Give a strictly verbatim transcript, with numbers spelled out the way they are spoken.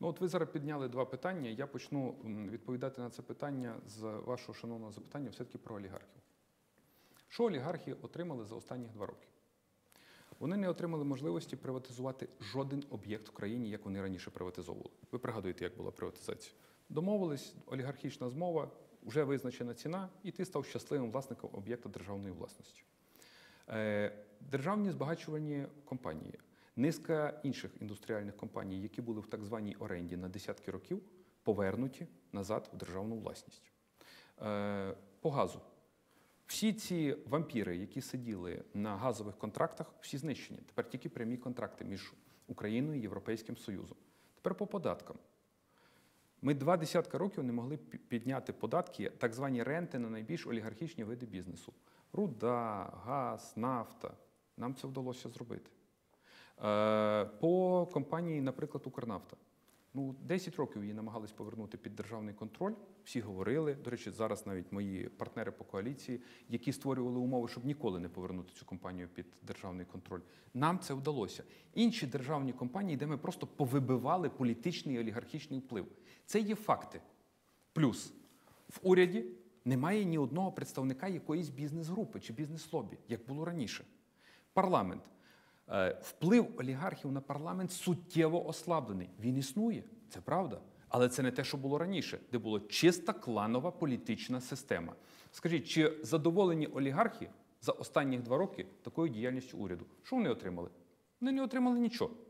Ну от ви зараз підняли два питання. Я почну відповідати на це питання з вашого шановного запитання все-таки про олігархів. Що олігархи отримали за останні два роки? Вони не отримали можливості приватизувати жоден об'єкт в країні, як вони раніше приватизовували. Ви пригадуєте, як була приватизація. Домовились, олігархічна змова, вже визначена ціна, і ти став щасливим власником об'єкта державної власності. Державні збагачувальні компанії, низка інших індустріальних компаній, які були в так званій оренді на десятки років, повернуті назад в державну власність. По газу. Всі ці вампіри, які сиділи на газових контрактах, всі знищені. Тепер тільки прямі контракти між Україною і Європейським Союзом. Тепер по податкам. Ми два десятка років не могли підняти податки, так звані ренти на найбільш олігархічні види бізнесу. Руда, газ, нафта. Нам це вдалося зробити. По компанії, наприклад, Укрнафта. Ну, десять років її намагались повернути під державний контроль, всі говорили, до речі, зараз навіть мої партнери по коаліції, які створювали умови, щоб ніколи не повернути цю компанію під державний контроль. Нам це вдалося. Інші державні компанії, де ми просто повибивали політичний і олігархічний вплив. Це є факти. Плюс, в уряді немає ні одного представника якоїсь бізнес-групи чи бізнес-лобі, як було раніше. Парламент. Вплив олігархів на парламент суттєво ослаблений. Він існує, це правда. Але це не те, що було раніше, де була чиста кланова політична система. Скажіть, чи задоволені олігархи за останні два роки такою діяльністю уряду? Що вони отримали? Вони не отримали нічого.